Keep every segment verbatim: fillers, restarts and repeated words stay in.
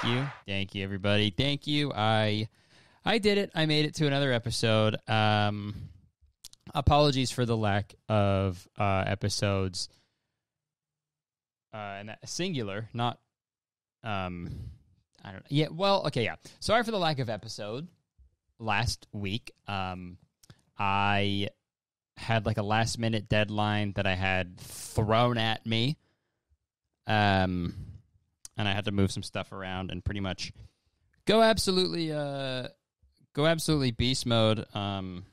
Thank you. Thank you, everybody. Thank you. I I did it. I made it to another episode. Um, apologies for the lack of uh, episodes. Uh, and that, singular, not... Um, I don't know. Yeah, well, okay, yeah. Sorry for the lack of episode last week. Um, I had like a last-minute deadline that I had thrown at me. Um... And I had to move some stuff around and pretty much go absolutely, uh, go absolutely beast mode um,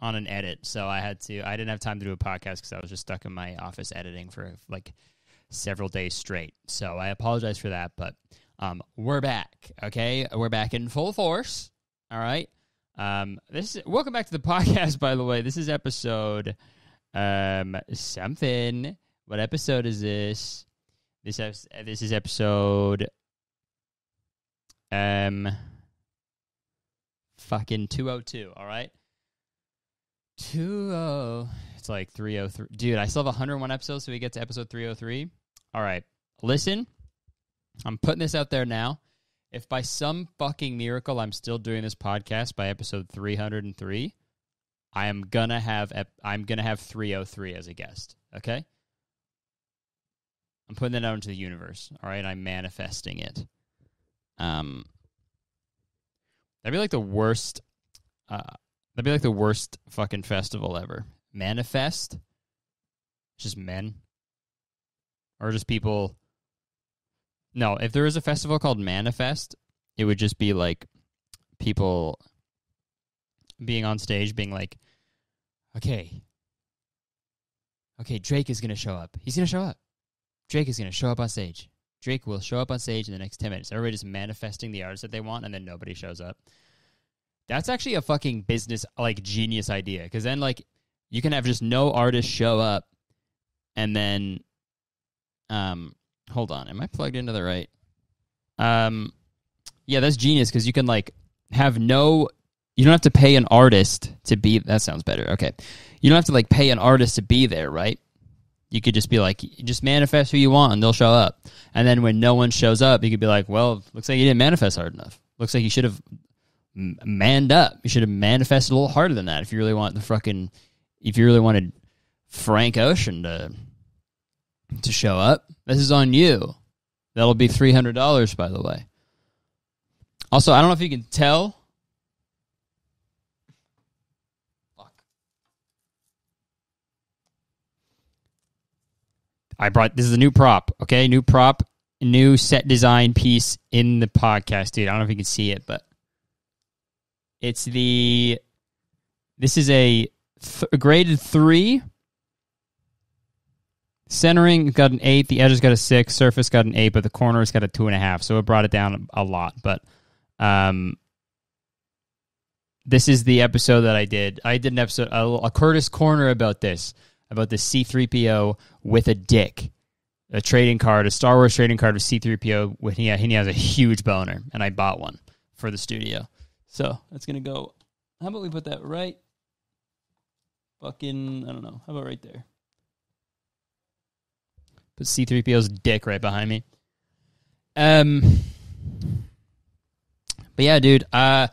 on an edit. So I had to, I didn't have time to do a podcast because I was just stuck in my office editing for like several days straight. So I apologize for that, but um, we're back. Okay, we're back in full force. All right. Um, this is, welcome back to the podcast. By the way, this is episode um, something. What episode is this? This this is episode um fucking two oh two, all right? two oh It's like three oh three. Dude, I still have one hundred one episodes, so we get to episode three oh three. All right. Listen, I'm putting this out there now. If by some fucking miracle I'm still doing this podcast by episode three oh three, I am gonna have ep- I'm going to have three oh three as a guest, okay? I'm putting that out into the universe, all right? I'm manifesting it. Um, that'd be like the worst. Uh, that'd be like the worst fucking festival ever. Manifest. It's just men, or just people. No, if there was a festival called Manifest, it would just be like people being on stage, being like, "Okay, okay, Drake is gonna show up. He's gonna show up." Drake is going to show up on stage. Drake will show up on stage in the next ten minutes. Everybody's just manifesting the artist that they want, and then nobody shows up. That's actually a fucking business, like, genius idea. Because then, like, you can have just no artist show up, and then, um, hold on, am I plugged into the right? Um, yeah, that's genius, because you can, like, have no, you don't have to pay an artist to be, that sounds better, okay. You don't have to, like, pay an artist to be there, right? You could just be like, just manifest who you want and they'll show up. And then when no one shows up, you could be like, well, looks like you didn't manifest hard enough. Looks like you should have manned up. You should have manifested a little harder than that if you really want the fucking, if you really wanted Frank Ocean to to show up. This is on you. That'll be three hundred dollars, by the way. Also, I don't know if you can tell. I brought, this is a new prop, okay? New prop, new set design piece in the podcast, dude. I don't know if you can see it, but it's the, this is a th- graded three. Centering got an eight, the edges got a six, surface got an eight, but the corner's got a two and a half, so it brought it down a lot, but um, this is the episode that I did. I did an episode, a, a Kurtis Conner about this. About the C three P O with a dick, a trading card, a Star Wars trading card with C three P O. When he, he has a huge boner, and I bought one for the studio. So that's gonna go. How about we put that right? Fucking, I don't know. How about right there? Put C three P O's dick right behind me. Um, but yeah, dude. Uh.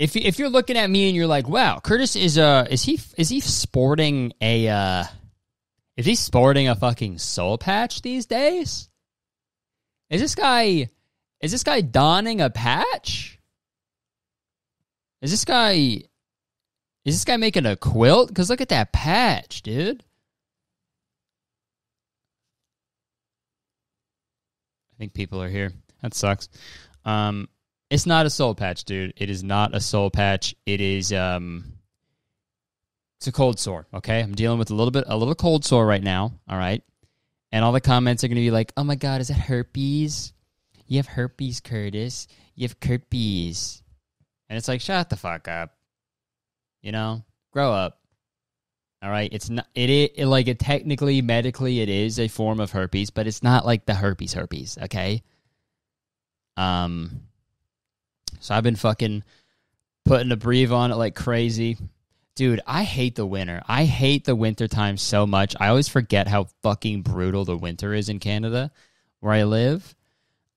If if you're looking at me and you're like, wow, Kurtis is uh is he is he sporting a uh, is he sporting a fucking soul patch these days? Is this guy is this guy donning a patch? Is this guy is this guy making a quilt? Because look at that patch, dude. I think people are here. That sucks. Um. It's not a soul patch, dude. It is not a soul patch. It is, um, it's a cold sore, okay? I'm dealing with a little bit, a little cold sore right now, all right? And all the comments are going to be like, oh my God, is that herpes? You have herpes, Kurtis. You have herpes. And it's like, shut the fuck up. You know? Grow up. All right? It's not, it, it, it like, it technically, medically, it is a form of herpes, but it's not like the herpes herpes, okay? Um... So I've been fucking putting a Breve on it like crazy. Dude, I hate the winter. I hate the winter time so much. I always forget how fucking brutal the winter is in Canada where I live.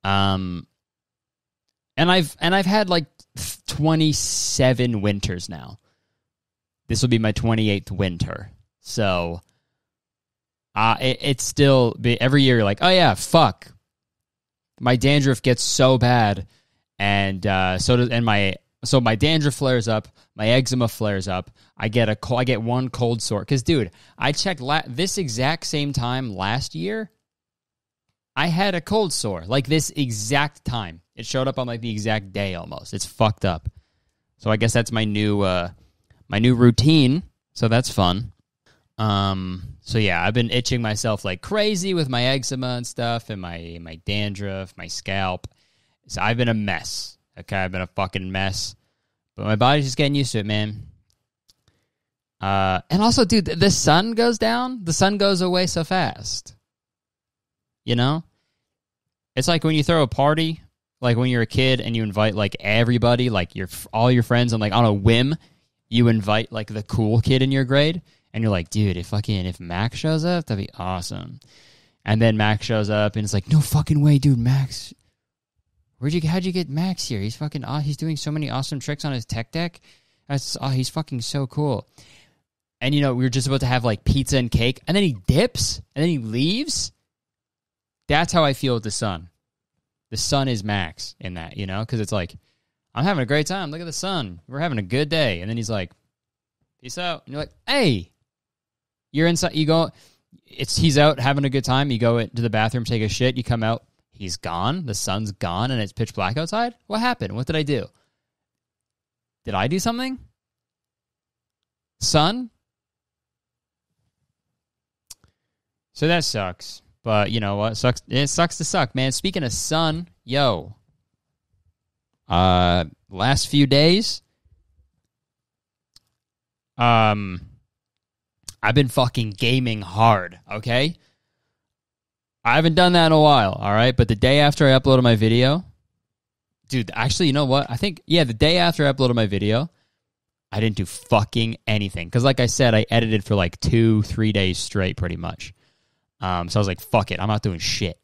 Um, And I've and I've had like twenty-seven winters now. This will be my twenty-eighth winter. So uh, it, it's still, every year you're like, oh yeah, fuck. My dandruff gets so bad. And uh, so does, and my, so my dandruff flares up, my eczema flares up. I get a cold, I get one cold sore. Because, dude, I checked la- this exact same time last year. I had a cold sore, like this exact time. It showed up on like the exact day almost. It's fucked up. So I guess that's my new, uh, my new routine. So that's fun. Um, so yeah, I've been itching myself like crazy with my eczema and stuff, and my my dandruff, my scalp. So I've been a mess. Okay, I've been a fucking mess. But my body's just getting used to it, man. Uh, and also, dude, the sun goes down. The sun goes away so fast. You know? It's like when you throw a party, like when you're a kid and you invite like everybody, like your all your friends, and like on a whim, you invite like the cool kid in your grade, and you're like, dude, if fucking if Max shows up, that'd be awesome. And then Max shows up, and it's like, no fucking way, dude, Max. Where'd you? How'd you get Max here? He's fucking. Aw- he's doing so many awesome tricks on his tech deck. That's. Oh, he's fucking so cool. And you know, we were just about to have like pizza and cake, and then he dips, and then he leaves. That's how I feel with the sun. The sun is Max in that, you know, because it's like, I'm having a great time. Look at the sun. We're having a good day. And then he's like, peace out. And you're like, hey, you're inside. You go. It's he's out having a good time. You go into the bathroom, take a shit. You come out. He's gone. The sun's gone, and it's pitch black outside. What happened? What did I do? Did I do something? Sun? So that sucks. But you know what? Sucks. It sucks to suck, man. Speaking of sun, yo. Uh, last few days, um, I've been fucking gaming hard. Okay. I haven't done that in a while, all right? But the day after I uploaded my video... Dude, actually, you know what? I think, yeah, the day after I uploaded my video, I didn't do fucking anything. Because like I said, I edited for like two, three days straight pretty much. Um, so I was like, fuck it. I'm not doing shit.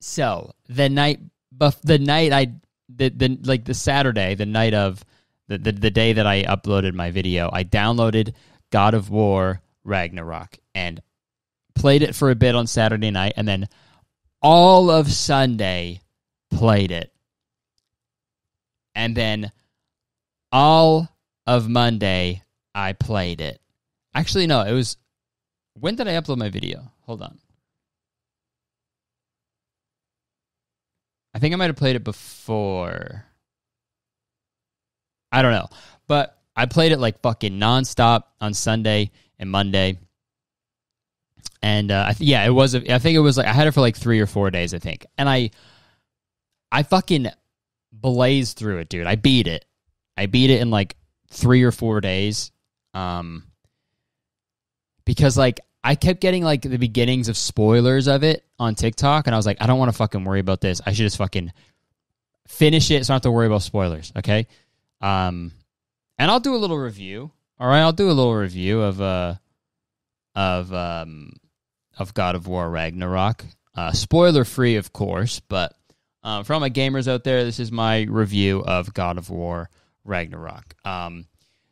So the night... Bef- the night I... The, the like the Saturday, the night of... The, the, the day that I uploaded my video, I downloaded God of War Ragnarök. And... played it for a bit on Saturday night, and then all of Sunday played it. And then all of Monday, I played it. Actually, no, it was... When did I upload my video? Hold on. I think I might have played it before. I don't know. But I played it like fucking nonstop on Sunday and Monday. And uh, I th- yeah, it was. A, I think it was like I had it for like three or four days, I think. And I, I fucking blazed through it, dude. I beat it. I beat it in like three or four days, um, because like I kept getting like the beginnings of spoilers of it on TikTok, and I was like, I don't want to fucking worry about this. I should just fucking finish it, so I don't have to worry about spoilers. Okay, um, and I'll do a little review. All right, I'll do a little review of uh of um. of God of War Ragnarök. Uh, spoiler-free, of course, but uh, for all my gamers out there, this is my review of God of War Ragnarök. Um,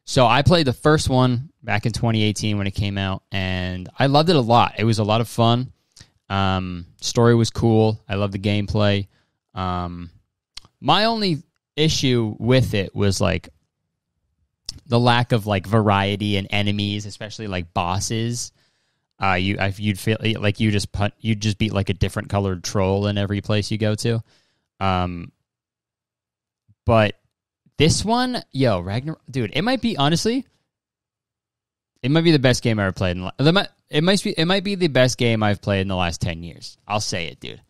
so I played the first one back in twenty eighteen when it came out, and I loved it a lot. It was a lot of fun. Um, story was cool. I loved the gameplay. Um, my only issue with it was, like, the lack of, like, variety in enemies, especially, like, bosses. Uh, you, I, you'd feel like you just put, you'd just beat like a different colored troll in every place you go to. Um, but this one, yo, Ragnarok, dude, it might be honestly, it might be the best game I ever played. In, it might, it might be, it might be the best game I've played in the last ten years. I'll say it, dude.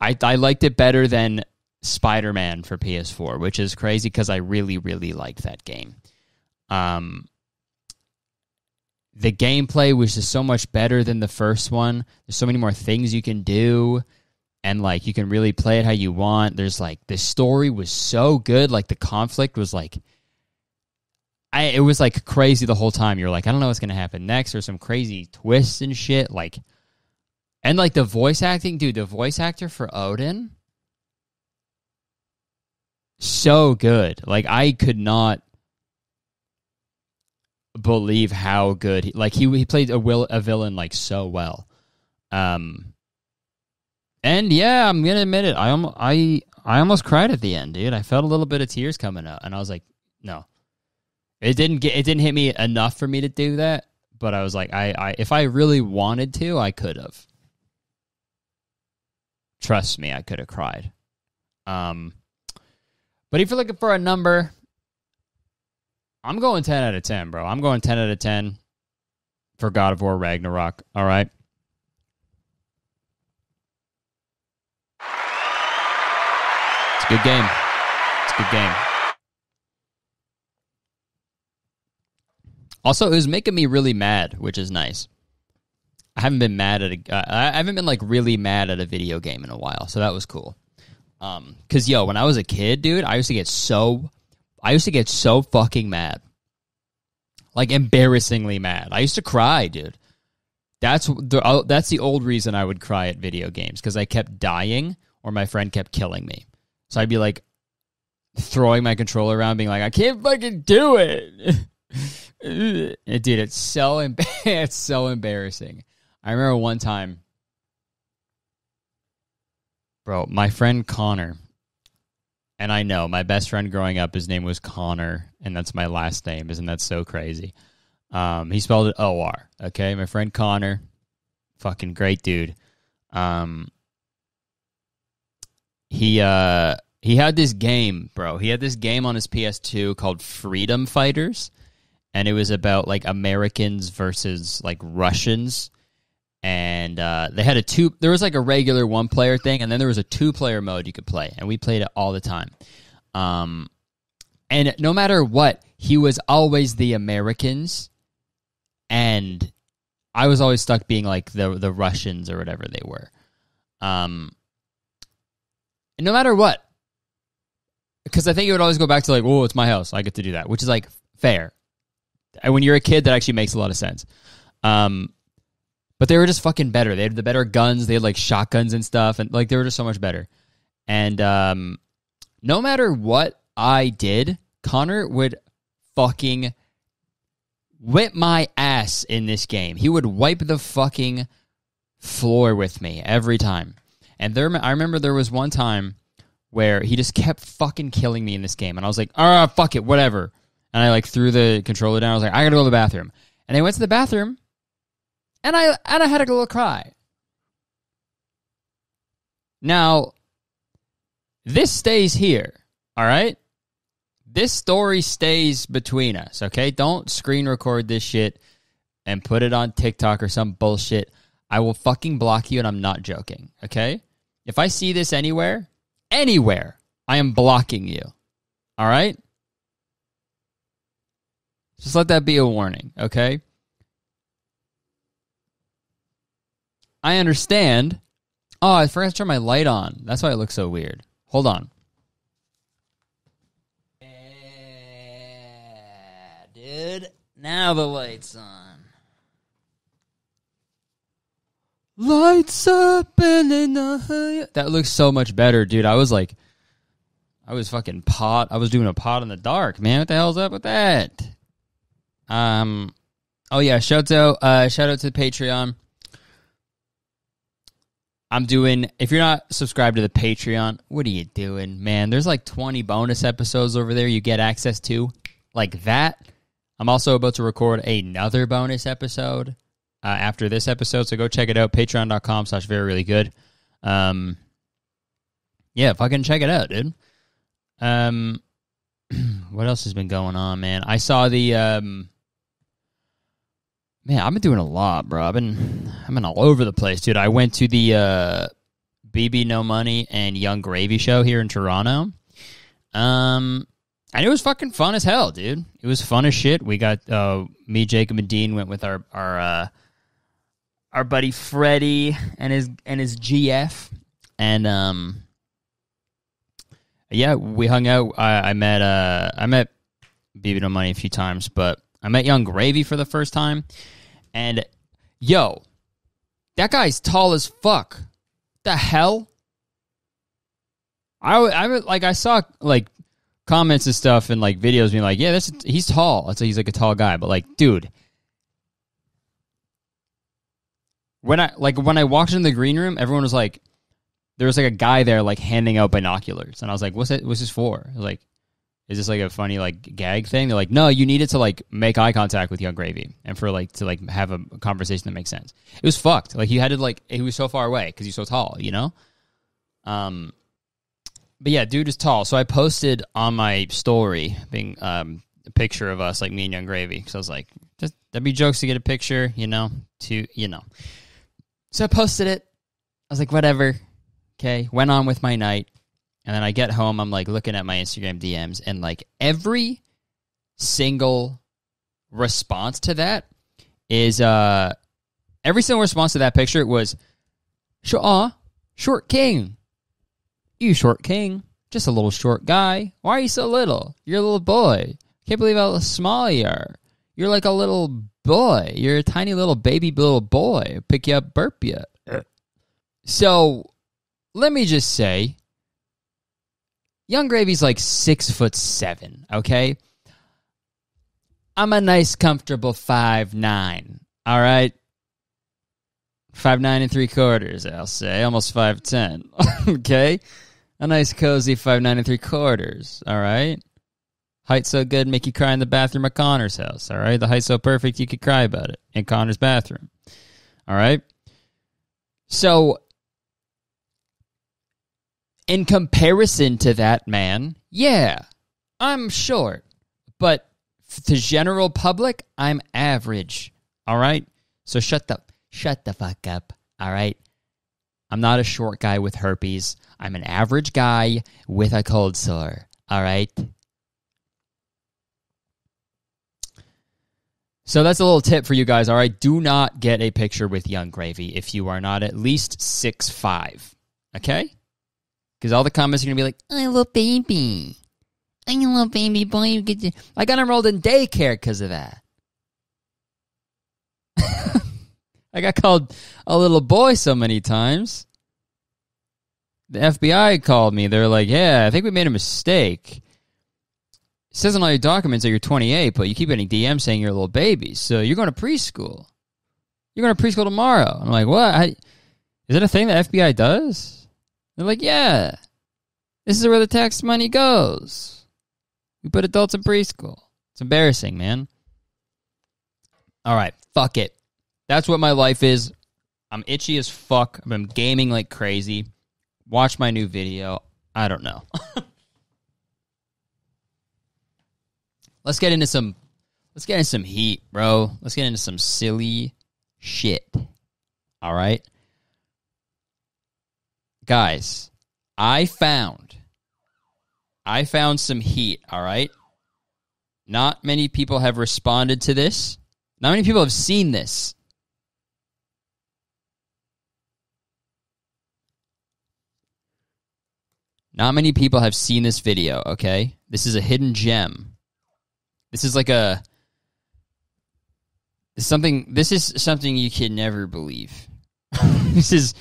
I I liked it better than Spider-Man for P S four, which is crazy because I really, really liked that game. Um. The gameplay was just so much better than the first one. There's so many more things you can do. And, like, you can really play it how you want. There's, like, the story was so good. Like, the conflict was, like, I it was, like, crazy the whole time. You're like, I don't know what's going to happen next. Or some crazy twists and shit. Like, and, like, the voice acting. Dude, the voice actor for Odin so good. Like, I could not believe how good. He, like, he he played a will a villain, like, so well. Um, and, yeah, I'm going to admit it. I, almost, I, I almost cried at the end, dude. I felt a little bit of tears coming out, and I was like, no. It didn't get, it didn't hit me enough for me to do that, but I was like, I, I if I really wanted to, I could have. Trust me, I could have cried. Um, but if you're looking for a number, I'm going ten out of ten, bro. I'm going ten out of ten for God of War Ragnarök, all right? It's a good game. It's a good game. Also, it was making me really mad, which is nice. I haven't been mad at a, uh, I haven't been like really mad at a video game in a while, so that was cool. Um, cause yo, when I was a kid, dude, I used to get so, I used to get so fucking mad, like embarrassingly mad. I used to cry, dude. That's the uh, that's the old reason I would cry at video games, cause I kept dying or my friend kept killing me. So I'd be like throwing my controller around, being like, I can't fucking do it. It did. It's so embar- it's so embarrassing. I remember one time, bro, my friend Connor, and I know my best friend growing up, his name was Connor, and that's my last name. Isn't that so crazy? Um, he spelled it O R, okay? My friend Connor, fucking great dude. Um, he, uh, he had this game, bro. He had this game on his P S two called Freedom Fighters, and it was about, like, Americans versus, like, Russians. And uh, they had a two... There was, like, a regular one-player thing, and then there was a two-player mode you could play. And we played it all the time. Um, and no matter what, he was always the Americans. And I was always stuck being, like, the, the Russians or whatever they were. Um, and no matter what. Because I think it would always go back to, like, oh, it's my house. I get to do that. Which is, like, fair. When you're a kid, that actually makes a lot of sense. Um, but they were just fucking better. They had the better guns. They had, like, shotguns and stuff. And, like, they were just so much better. And um, no matter what I did, Connor would fucking whip my ass in this game. He would wipe the fucking floor with me every time. And there, I remember there was one time where he just kept fucking killing me in this game. And I was like, ah, fuck it, whatever. And I, like, threw the controller down. I was like, I gotta go to the bathroom. And I went to the bathroom, and I and I had a little cry. Now, this stays here, all right? This story stays between us, okay? Don't screen record this shit and put it on TikTok or some bullshit. I will fucking block you, and I'm not joking, okay? If I see this anywhere, anywhere, I am blocking you, all right? Just let that be a warning, okay? I understand. Oh, I forgot to turn my light on. That's why it looks so weird. Hold on. Yeah, dude. Now the light's on. Lights up in the night. That looks so much better, dude. I was like, I was fucking pot. I was doing a pot in the dark, man. What the hell's up with that? Um, oh yeah, shout out, uh, shout out to the Patreon. I'm doing, if you're not subscribed to the Patreon, what are you doing, man? There's like twenty bonus episodes over there you get access to, like that. I'm also about to record another bonus episode, uh, after this episode, so go check it out, patreon.com slash very really good. Um, yeah, fucking check it out, dude. Um, what else has been going on, man? I saw the, um... Man, I've been doing a lot, bro. I've been, I've been all over the place, dude. I went to the uh, B B No Money and Yung Gravy show here in Toronto. Um, and it was fucking fun as hell, dude. It was fun as shit. We got, uh, me, Jacob, and Dean went with our our uh, our buddy Freddie and his and his G F. And um, yeah, we hung out. I, I met uh, I met B B No Money a few times, but I met Yung Gravy for the first time, and yo, that guy's tall as fuck. The hell? I, I like I saw like comments and stuff and like videos being like, yeah, that's he's tall. So he's like a tall guy, but like, dude, when I like when I walked in the green room, everyone was like, there was like a guy there like handing out binoculars, and I was like, what's it? What's this for? I was like, is this like a funny like gag thing? They're like, no, you needed to like make eye contact with Yung Gravy and for like to like have a conversation that makes sense. It was fucked. Like you had to like he was so far away because he's so tall, you know. Um, but yeah, dude is tall. So I posted on my story being um a picture of us like me and Yung Gravy because I was like, just that'd be jokes to get a picture, you know, to you know. So I posted it. I was like, whatever. Okay, went on with my night. And then I get home, I'm like looking at my Instagram D Ms, and like every single response to that is, uh, every single response to that picture was, Shaw, short king. You short king. Just a little short guy. Why are you so little? You're a little boy. Can't believe how small you are. You're like a little boy. You're a tiny little baby little boy. Pick you up, burp you. So let me just say, Yung Gravy's like six foot seven, okay? I'm a nice, comfortable five nine, all right? Five nine and three quarters, I'll say. Almost five ten, okay? A nice, cozy five nine and three quarters, all right? Height so good, make you cry in the bathroom at Connor's house, all right? The height so perfect, you could cry about it in Connor's bathroom, all right? So in comparison to that man, yeah, I'm short. But to general public, I'm average. All right? So shut the, shut the fuck up. All right? I'm not a short guy with herpes. I'm an average guy with a cold sore. All right? So that's a little tip for you guys. All right? Do not get a picture with Yung Gravy if you are not at least six five. Okay? Because all the comments are going to be like, I love baby. I love baby boy. You get your... I got enrolled in daycare because of that. I got called a little boy so many times. The F B I called me. They're like, yeah, I think we made a mistake. It says on all your documents that you're twenty-eight, but you keep getting D Ms saying you're a little baby. So you're going to preschool. You're going to preschool tomorrow. I'm like, what? I... Is that a thing the F B I does? They're like, yeah, this is where the tax money goes. We put adults in preschool. It's embarrassing, man. All right, fuck it. That's what my life is. I'm itchy as fuck. I've been gaming like crazy. Watch my new video. I don't know. Let's get into some, let's get into some heat, bro. Let's get into some silly shit. All right? Guys, I found, I found some heat, all right? Not many people have responded to this. Not many people have seen this. Not many people have seen this video, okay? This is a hidden gem. This is like a, something, this is something you can never believe. This is...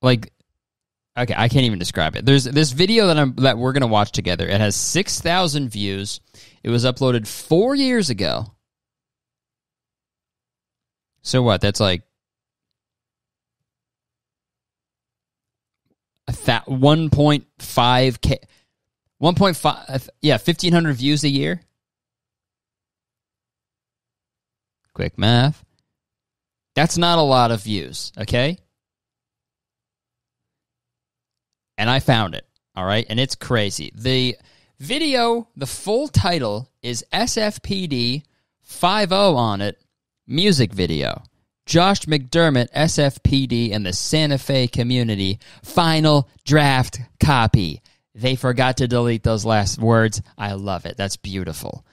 Like, okay, I can't even describe it. There's this video that I'm that we're gonna watch together. It has six thousand views. It was uploaded four years ago. So what? That's like that one point five k, one point five. Yeah, fifteen hundred views a year. Quick math. That's not a lot of views. Okay. And I found it, all right? And it's crazy. The video, the full title is S F P D five oh on it, music video. Josh McDermott, S F P D, and the Santa Fe community, final draft copy. They forgot to delete those last words. I love it. That's beautiful.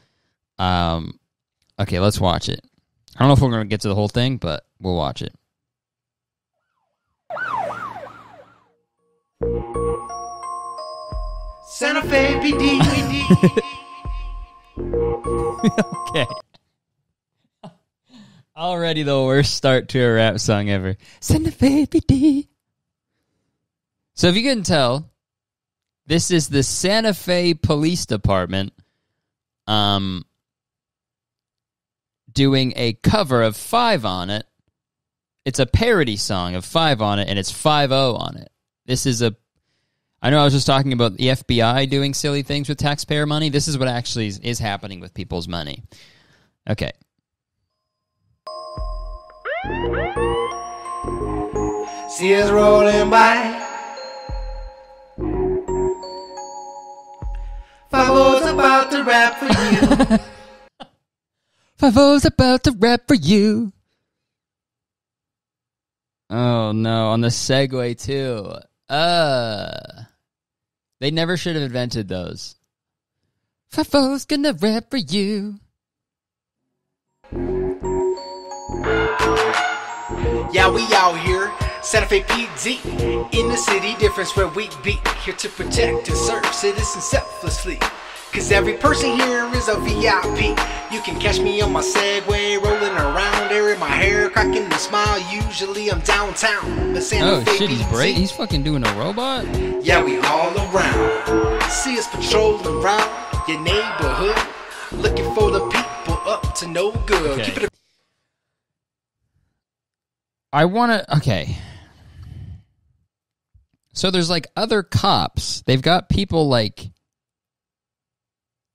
Um, okay, let's watch it. I don't know if we're going to get to the whole thing, but we'll watch it. Santa Fe P D. Okay. Already the worst start to a rap song ever. Santa Fe P D. So if you couldn't tell, this is the Santa Fe Police Department um, doing a cover of Five on It. It's a parody song of Five on It, and it's five oh on it. This is a... I know I was just talking about the F B I doing silly things with taxpayer money. This is what actually is, is happening with people's money. Okay. See us rolling by. Five-O's about to rap for you. Five-O's about to rap for you. Oh, no. On the segue, too. Uh, they never should have invented those. Five-O's gonna rap for you. Yeah, we out here. Santa Fe P D in the city, difference where we be, here to protect and serve citizens selflessly, cause every person here is a V I P. You can catch me on my Segway, rolling around, airing my hair, cracking a smile. Usually I'm downtown, but Santa oh, Fe shit, he's brave. He's fucking doing a robot. Yeah, we all around. See us patrolling around your neighborhood, looking for the people up to no good. Okay. Keep it a- I want to... Okay. So there's, like, other cops. They've got people, like,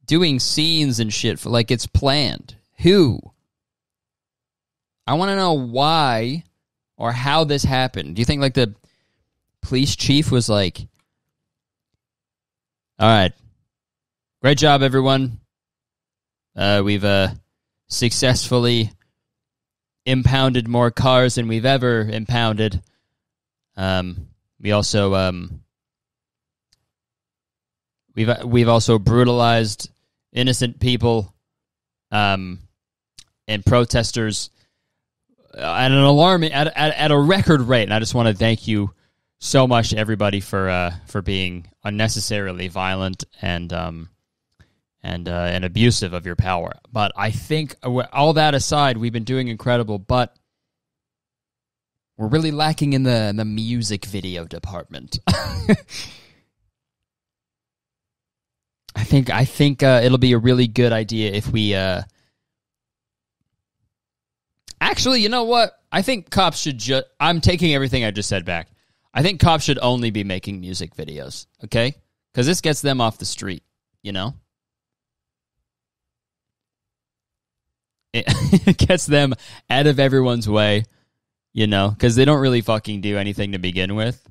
doing scenes and shit. For, like, it's planned. Who? I want to know why or how this happened. Do you think, like, the police chief was like, all right, great job, everyone. Uh, we've uh, successfully impounded more cars than we've ever impounded. Um... We also um, we've we've also brutalized innocent people um, and protesters at an alarming at, at at a record rate. And I just want to thank you so much, everybody, for uh, for being unnecessarily violent and um, and uh, and abusive of your power. But I think all that aside, we've been doing incredible. But we're really lacking in the, the music video department. I think I think uh, it'll be a really good idea if we... Uh... Actually, you know what? I think cops should just... I'm taking everything I just said back. I think cops should only be making music videos, okay? Because this gets them off the street, you know? It, it gets them out of everyone's way. You know, because they don't really fucking do anything to begin with.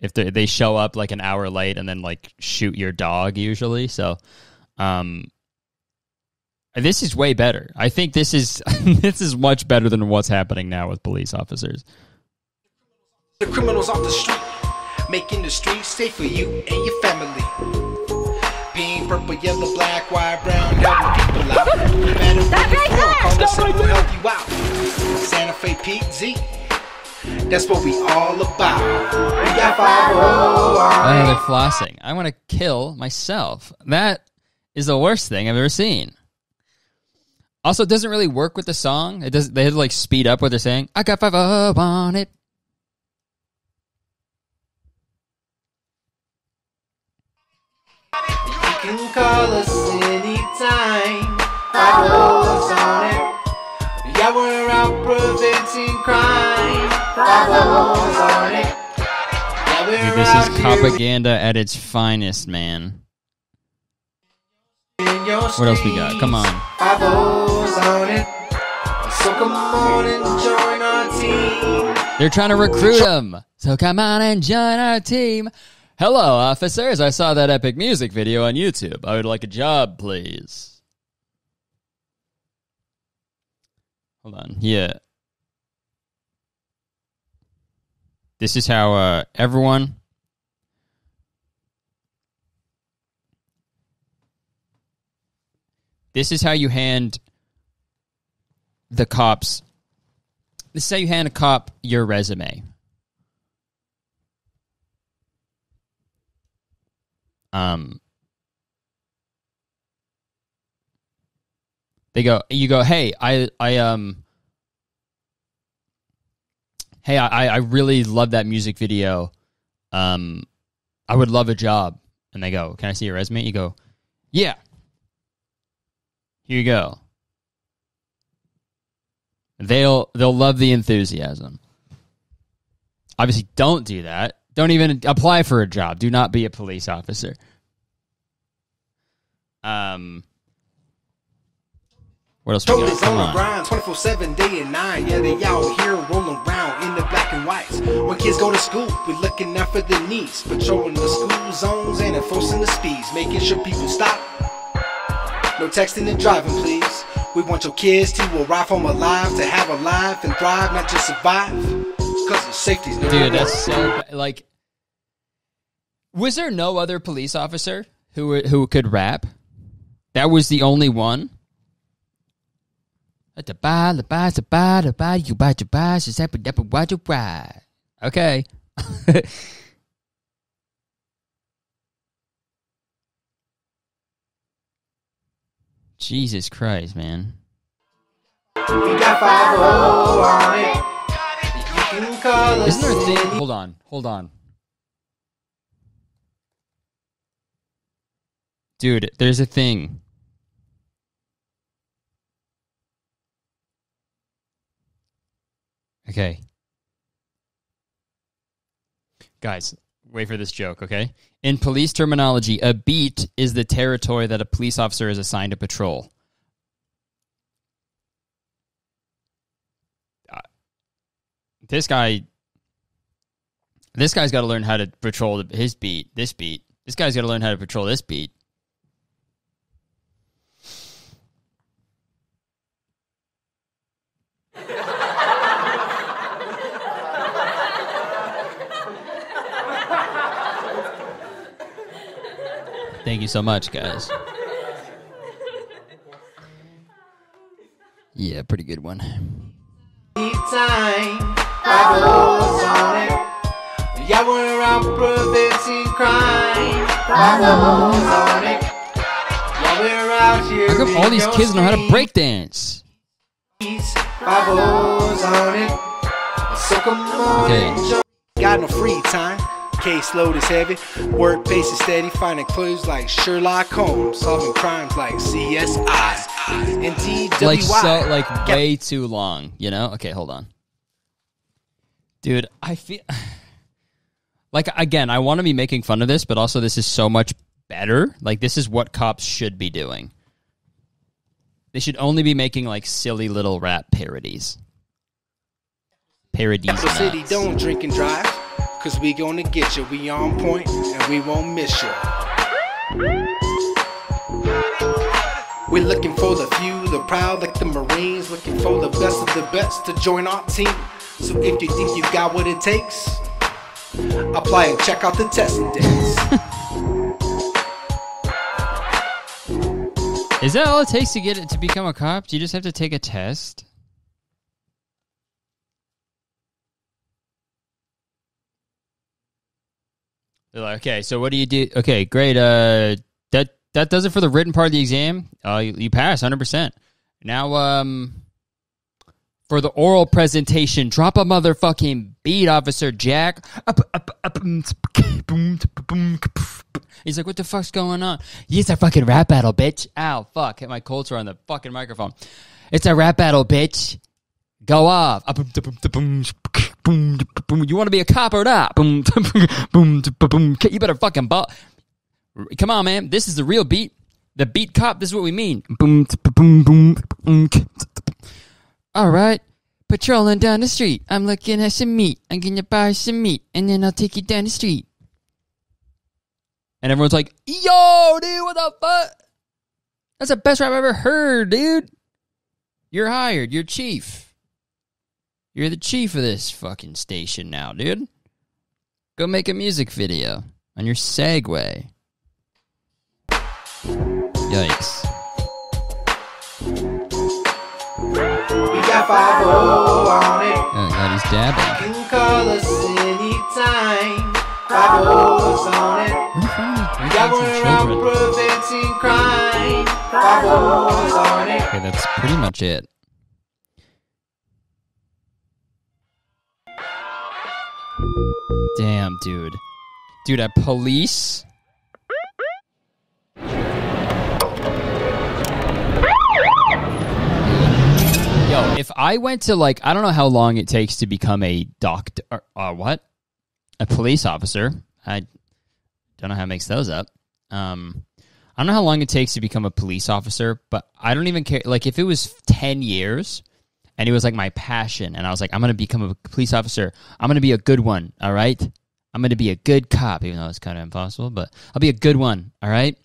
If they they show up like an hour late and then like shoot your dog usually, so um, this is way better. I think this is this is much better than what's happening now with police officers. The criminals off the street, making the streets safe for you and your family. Being purple, yellow, black, white, brown, helping people out. No matter what you want, all simple help you out. Santa Fe P Z. That's what we all about. We got five oh. Oh, they're flossing. I want to kill myself. That is the worst thing I've ever seen. Also, it doesn't really work with the song. It doesn't. They had to like speed up what they're saying. I got five oh on it. You can call us anytime. five oh's on it. Yeah, we're out preventing crime. five oh's on it. Yeah, we're Dude, this out is propaganda here. At its finest, man. What else we got? Come on. five oh's on it. So come on and join our team. They're trying to recruit them. So come on and join our team. Hello, officers. I saw that epic music video on YouTube. I would like a job, please. Hold on, yeah. This is how uh, everyone... This is how you hand the cops... This is how you hand a cop your resume. Um... They go, you go, hey, I, I, um, hey, I, I really love that music video. um, I would love a job. And they go, can I see your resume? You go, yeah. Here you go. They'll they'll love the enthusiasm. Obviously, don't do that. Don't even apply for a job. Do not be a police officer. Um, what else? Totally on the grind, twenty-four seven, day and nine. Yeah, they out here rolling around in the black and whites. When kids go to school, we're looking out for the needs, patrolling the school zones and enforcing the speeds, making sure people stop. No texting and driving, please. We want your kids to arrive home alive, to have a life and thrive, not just survive. Because of safety's no. Dude, that's so like. Was there no other police officer who who could rap? That was the only one. Okay. Jesus Christ, man. Isn't there a thing? Hold on, hold on. Dude, there's a thing. Okay. Guys, wait for this joke, okay? In police terminology, a beat is the territory that a police officer is assigned to patrol. Uh, this guy, this guy's got to learn how to patrol his beat, this beat. This guy's got to learn how to patrol this beat. Thank you so much, guys. Yeah, pretty good one. How come all these kids know how to break dance? Okay. Got no free time. Caseload is heavy, work pace is steady, finding clues like Sherlock Holmes, solving crimes like C S I and T W I. Like, so, like way too long, you know? Okay, hold on. Dude, I feel... Like, again, I want to be making fun of this, but also this is so much better. Like, this is what cops should be doing. They should only be making, like, silly little rap parodies. Parodies. Apple City, don't drink and drive. Cause we gonna get you, we on point, and we won't miss you. We're looking for the few, the proud, like the Marines. Looking for the best of the best to join our team. So if you think you got what it takes, apply and check out the testing dates. Is that all it takes to get it to become a cop? Do you just have to take a test? They're like, okay, so what do you do? Okay, great. Uh, that that does it for the written part of the exam. Uh, you, you pass one hundred percent. Now, um, for the oral presentation, drop a motherfucking beat, Officer Jack. He's like, what the fuck's going on? It's a fucking rap battle, bitch. Ow, fuck. Hit my Colts on the fucking microphone. It's a rap battle, bitch. Go off. You want to be a cop or not? You better fucking ball. Come on, man. This is the real beat. The beat cop. This is what we mean. All right. Patrolling down the street. I'm looking at some meat. I'm going to buy some meat, and then I'll take you down the street. And everyone's like, yo, dude, what the fuck? That's the best rap I've ever heard, dude. You're hired. You're chief. You're the chief of this fucking station now, dude. Go make a music video on your Segway. Yikes. We got five oh on it. Oh, God, he's dabbing. You can call us anytime. five oh's on it. We got one around preventing crime. five oh's on it. Okay, that's pretty much it. Damn, dude. Dude, a police? Yo, if I went to, like, I don't know how long it takes to become a doctor, or, or what? A police officer. I don't know how it makes those up. Um, I don't know how long it takes to become a police officer, but I don't even care. Like, if it was ten years and it was, like, my passion, and I was like, I'm going to become a police officer. I'm going to be a good one, all right? I'm going to be a good cop, even though it's kind of impossible, but I'll be a good one, all right?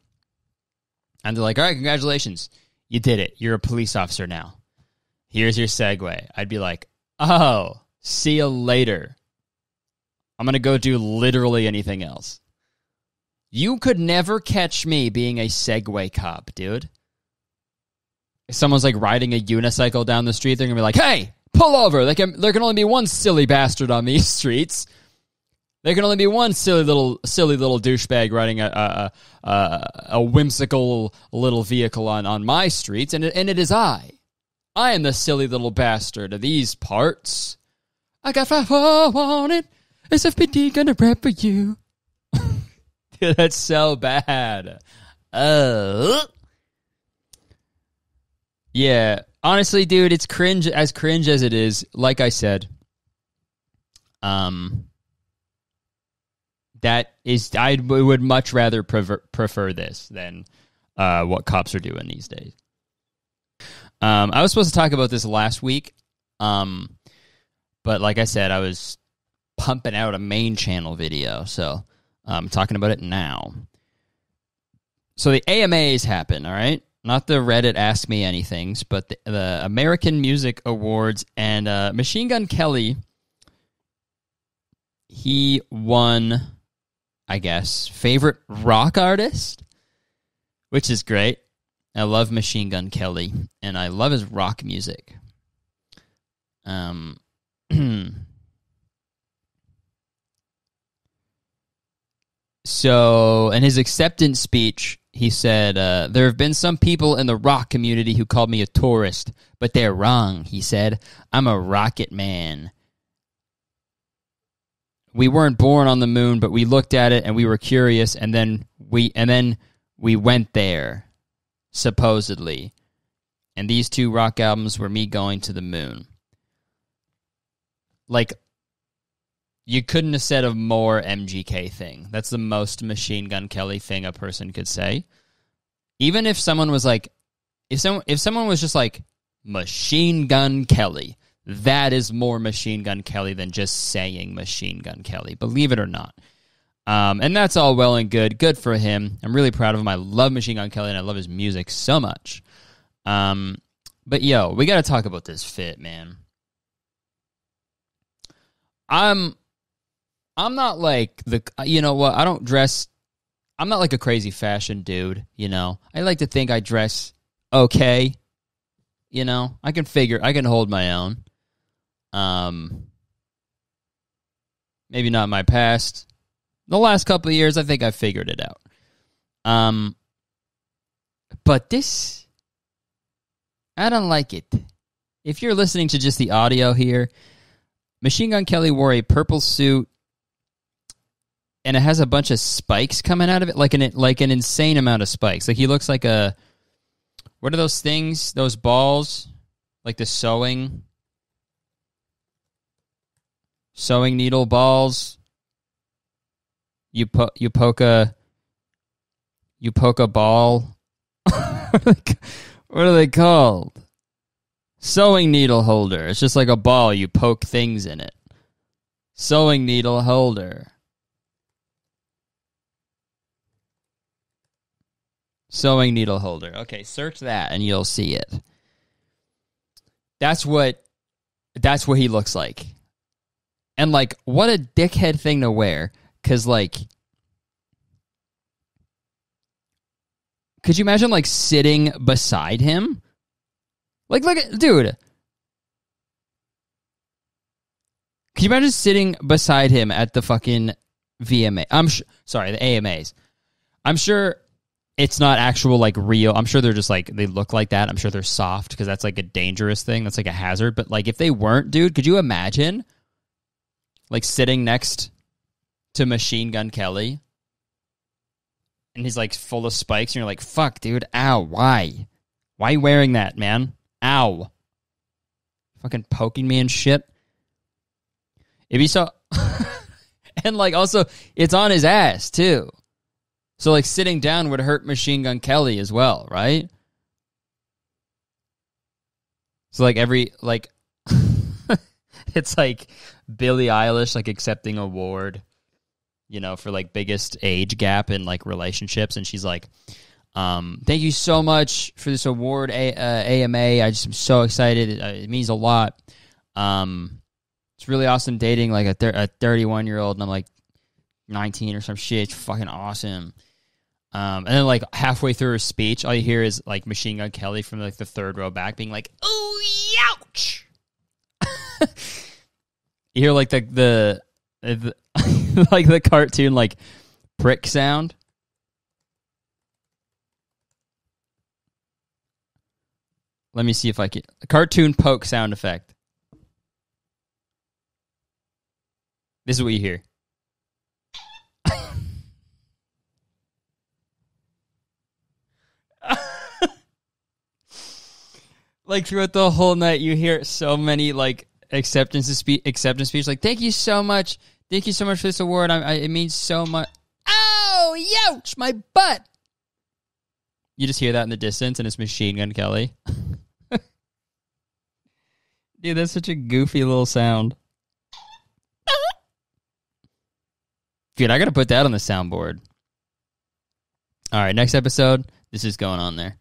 And they're like, all right, congratulations. You did it. You're a police officer now. Here's your segue. I'd be like, oh, see you later. I'm going to go do literally anything else. You could never catch me being a Segway cop, dude. If someone's like riding a unicycle down the street, they're going to be like, hey, pull over. There can, there can only be one silly bastard on these streets. There can only be one silly little silly little douchebag riding a a, a, a whimsical little vehicle on, on my streets, and it, and it is I. I am the silly little bastard of these parts. I got five on it. S F P D gonna rap for you. Dude, that's so bad. Uh, yeah, honestly, dude, it's cringe as cringe as it is. Like I said, um, that is, I would much rather prefer, prefer this than uh, what cops are doing these days. Um, I was supposed to talk about this last week, um, but like I said, I was pumping out a main channel video, so. I'm um, talking about it now. So the A M As happen, all right? Not the Reddit Ask Me Anythings, but the, the American Music Awards, and uh, Machine Gun Kelly, he won, I guess, favorite rock artist, which is great. I love Machine Gun Kelly, and I love his rock music. Um... So, in his acceptance speech, he said, uh, there have been some people in the rock community who called me a tourist, but they're wrong, he said. I'm a rocket man. We weren't born on the moon, but we looked at it and we were curious, and then we and then we went there, supposedly. And these two rock albums were me going to the moon. Like, you couldn't have said a more M G K thing. That's the most Machine Gun Kelly thing a person could say. Even if someone was like, if someone if someone was just like Machine Gun Kelly, that is more Machine Gun Kelly than just saying Machine Gun Kelly. Believe it or not, um, and that's all well and good. Good for him. I'm really proud of him. I love Machine Gun Kelly and I love his music so much. Um, but yo, we got to talk about this fit, man. I'm. I'm not like the, you know what, I don't dress, I'm not like a crazy fashion dude, you know. I like to think I dress okay, you know. I can figure, I can hold my own. Um, maybe not in my past. The last couple of years, I think I figured it out. Um, but this, I don't like it. If you're listening to just the audio here, Machine Gun Kelly wore a purple suit. And it has a bunch of spikes coming out of it, like an like an insane amount of spikes. Like he looks like a, what are those things? Those balls, like the sewing, sewing needle balls. You po- you poke a, you poke a ball. What are they called? Sewing needle holder. It's just like a ball. You poke things in it. Sewing needle holder. Sewing needle holder. Okay, search that and you'll see it. That's what that's what he looks like. And like, what a dickhead thing to wear, cuz like, could you imagine like sitting beside him? Like look at dude. Could you imagine sitting beside him at the fucking V M A? I'm sh- sorry, the A M As. I'm sure it's not actual, like, real. I'm sure they're just, like, they look like that. I'm sure they're soft because that's, like, a dangerous thing. That's, like, a hazard. But, like, if they weren't, dude, could you imagine, like, sitting next to Machine Gun Kelly, and he's like full of spikes, and you're like, fuck, dude, ow, why? Why are you wearing that, man? Ow. Fucking poking me and shit. If you saw... And, like, also, it's on his ass, too. So, like, sitting down would hurt Machine Gun Kelly as well, right? So, like, every, like... It's like Billie Eilish, like, accepting an award, you know, for, like, biggest age gap in, like, relationships. And she's like, um, thank you so much for this award, a- uh, A M A. I just am so excited. It, uh, it means a lot. Um, it's really awesome dating, like, a, thir- a thirty-one-year-old. And I'm, like, nineteen or some shit. It's fucking awesome. Um, and then, like, halfway through her speech, all you hear is, like, Machine Gun Kelly from, like, the third row back being like, ooh, youch! You hear like the the, the like the cartoon like prick sound. Let me see if I can cartoon poke sound effect. This is what you hear. Like throughout the whole night, you hear so many like acceptance speech, acceptance speech. Like, thank you so much, thank you so much for this award. I, I, it means so much. Oh, youch, my butt! You just hear that in the distance, and it's Machine Gun Kelly. Dude, that's such a goofy little sound. Dude, I gotta put that on the soundboard. All right, next episode. This is going on there.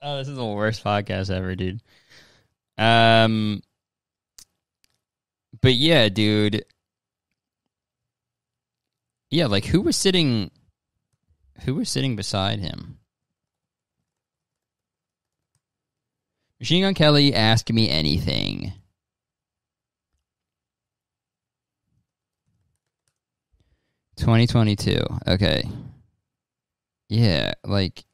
Oh, this is the worst podcast ever, dude. Um, but yeah, dude. Yeah, like who was sitting? Who was sitting beside him? Machine Gun Kelly, ask me anything. twenty twenty-two. Okay. Yeah, like.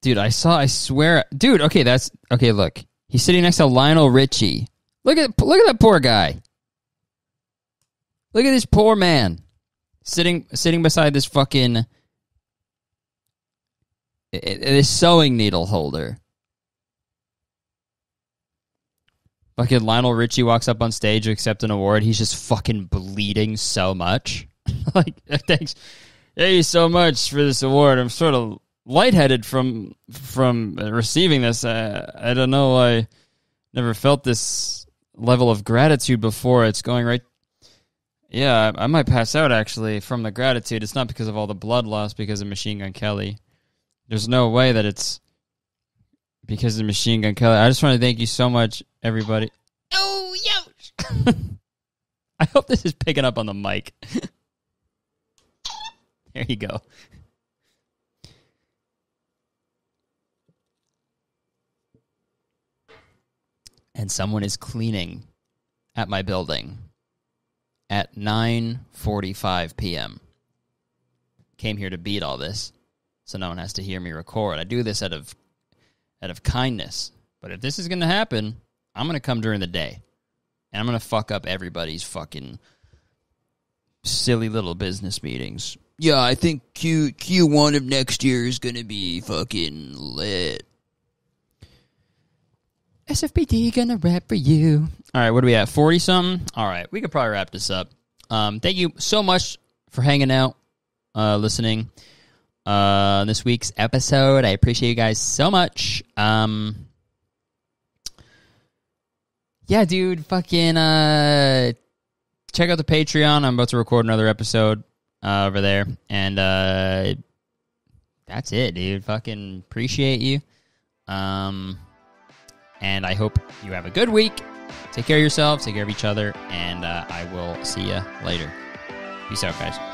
Dude, I saw, I swear... Dude, okay, that's... Okay, look. He's sitting next to Lionel Richie. Look at look at that poor guy. Look at this poor man. Sitting sitting beside this fucking... It, it, this sewing needle holder. Fucking Lionel Richie walks up on stage to accept an award. He's just fucking bleeding so much. Like, thanks. Thank you so much for this award. I'm sort of... lightheaded from from receiving this. I, I don't know. I never felt this level of gratitude before. It's going right. Yeah, I, I might pass out actually from the gratitude. It's not because of all the blood loss, because of Machine Gun Kelly. There's no way that it's because of Machine Gun Kelly. I just want to thank you so much, everybody. Oh, yo! I hope this is picking up on the mic. There you go. And someone is cleaning at my building at nine forty-five p.m. Came here to beat all this, so no one has to hear me record. I do this out of out of kindness. But if this is going to happen, I'm going to come during the day. And I'm going to fuck up everybody's fucking silly little business meetings. Yeah, I think Q, Q one of next year is going to be fucking lit. S F P D gonna rap for you. All right, what are we at? forty-something? All right, we could probably wrap this up. Um, thank you so much for hanging out, uh, listening uh, this week's episode. I appreciate you guys so much. Um, yeah, dude, fucking uh, check out the Patreon. I'm about to record another episode uh, over there. And uh, that's it, dude. Fucking appreciate you. Um... And I hope you have a good week. Take care of yourselves. Take care of each other. And uh, I will see you later. Peace out, guys.